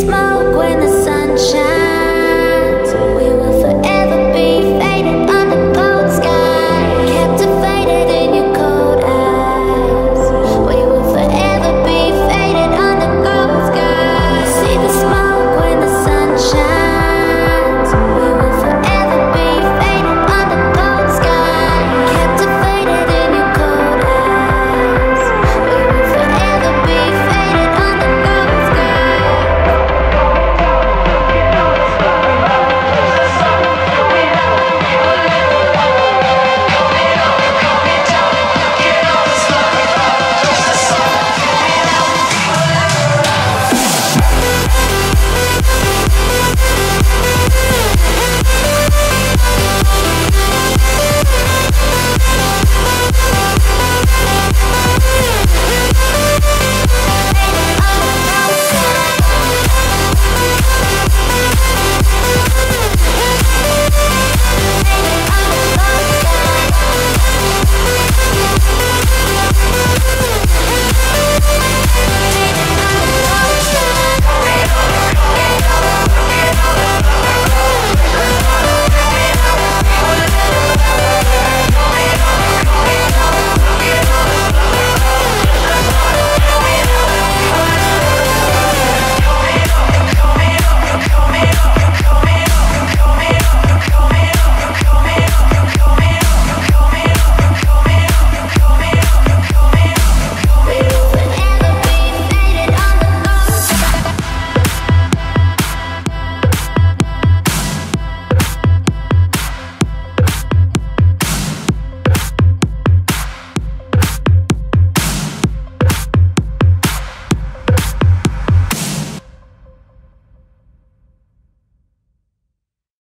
smoke when the sun shines.